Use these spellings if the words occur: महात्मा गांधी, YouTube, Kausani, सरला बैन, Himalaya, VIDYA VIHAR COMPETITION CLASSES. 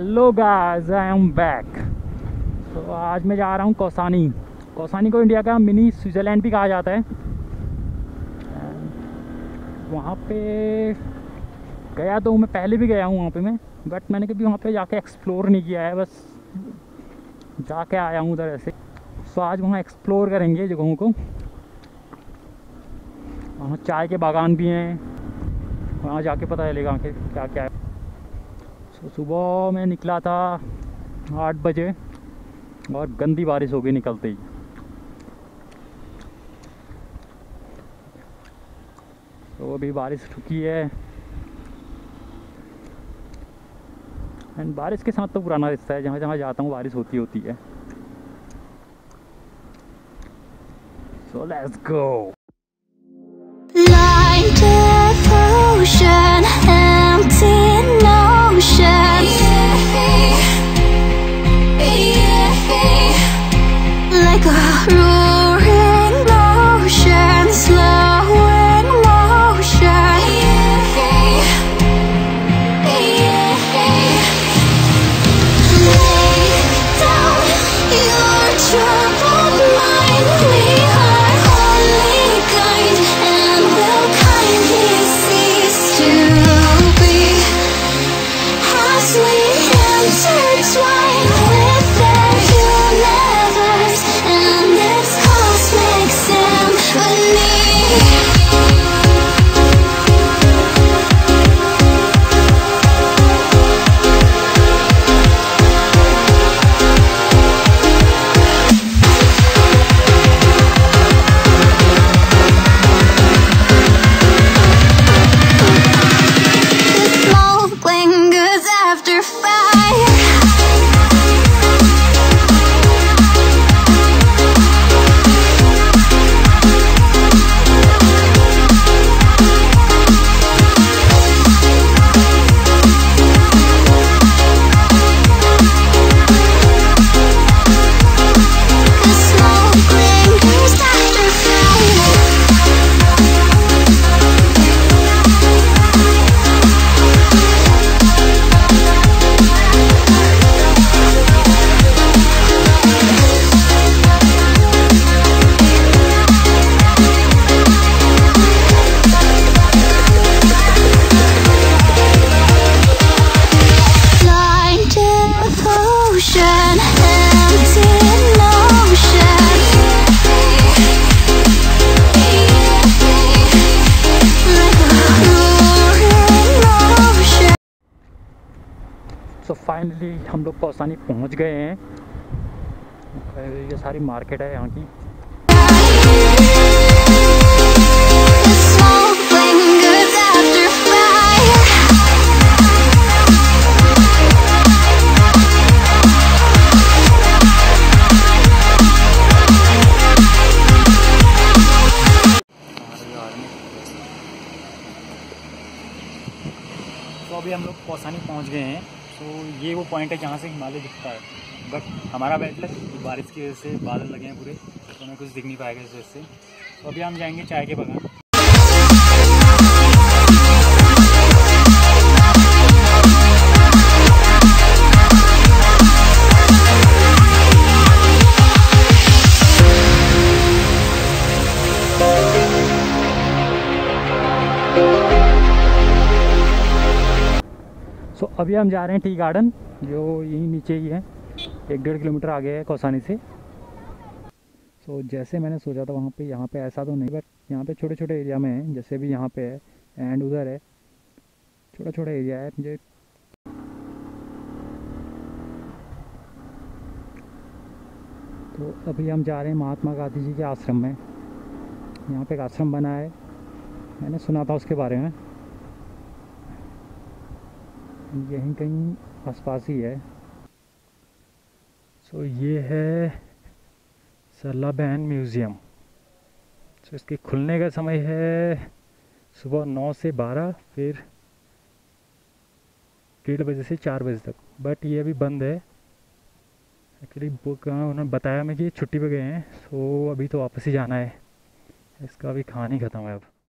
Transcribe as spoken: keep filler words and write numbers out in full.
Hello guys, I am back. तो आज मैं जा रहा हूँ कौसानी। कौसानी को इंडिया का मिनी स्विट्ज़रलैंड भी कहा जाता है। वहाँ पे गया तो मैं पहले भी गया हूँ वहाँ पे मैं, बट मैंने कभी वहाँ पे जाके एक्सप्लोर नहीं किया है, बस जाके आया हूँ उधर ऐसे। सो आज वहाँ एक्सप्लोर करेंगे जगहों को। वहाँ चाय के बागान भी हैं, वहाँ जाके पता चलेगा कि क्या क्या है। सुबह मैं निकला था आठ बजे और गंदी बारिश हो गई निकलते ही। तो अभी बारिश रुकी है एंड बारिश के साथ तो पुराना रिश्ता है, जहाँ जहाँ जाता हूँ बारिश होती होती है। So let's go. तो फाइनली हम लोग कौसानी पहुंच गए हैं। ये सारी मार्केट है यहाँ की। तो अभी हम लोग कौसानी पहुंच गए हैं। तो ये वो पॉइंट है जहाँ से हिमालय दिखता है, बट हमारा बैड लक तो बारिश की वजह से बादल लगे हैं पूरे, तो हमें कुछ दिख नहीं पाएगा इस वजह से। तो अभी हम जाएंगे चाय के बगान। तो so, अभी हम जा रहे हैं टी गार्डन, जो यहीं नीचे ही है, एक डेढ़ किलोमीटर आगे है कौसानी से। सो so, जैसे मैंने सोचा था वहाँ पे, यहाँ पे ऐसा तो नहीं, बट यहाँ पे छोटे छोटे एरिया में है, जैसे भी यहाँ पे है एंड उधर है, छोटा छोटा एरिया है मुझे। तो अभी हम जा रहे हैं महात्मा गांधी जी के आश्रम में। यहाँ पे एक आश्रम बना है, मैंने सुना था उसके बारे में, यहीं कहीं आसपास ही है। सो so, ये है सरला बैन museum. So so, इसके खुलने का समय है सुबह नौ से बारह, फिर डेढ़ बजे से चार बजे तक, बट ये अभी बंद है। एक्चुअली वो कहाँ उन्होंने बताया मैं कि छुट्टी पे गए हैं। सो so, अभी तो वापस ही जाना है, इसका अभी कहानी ख़त्म है अब।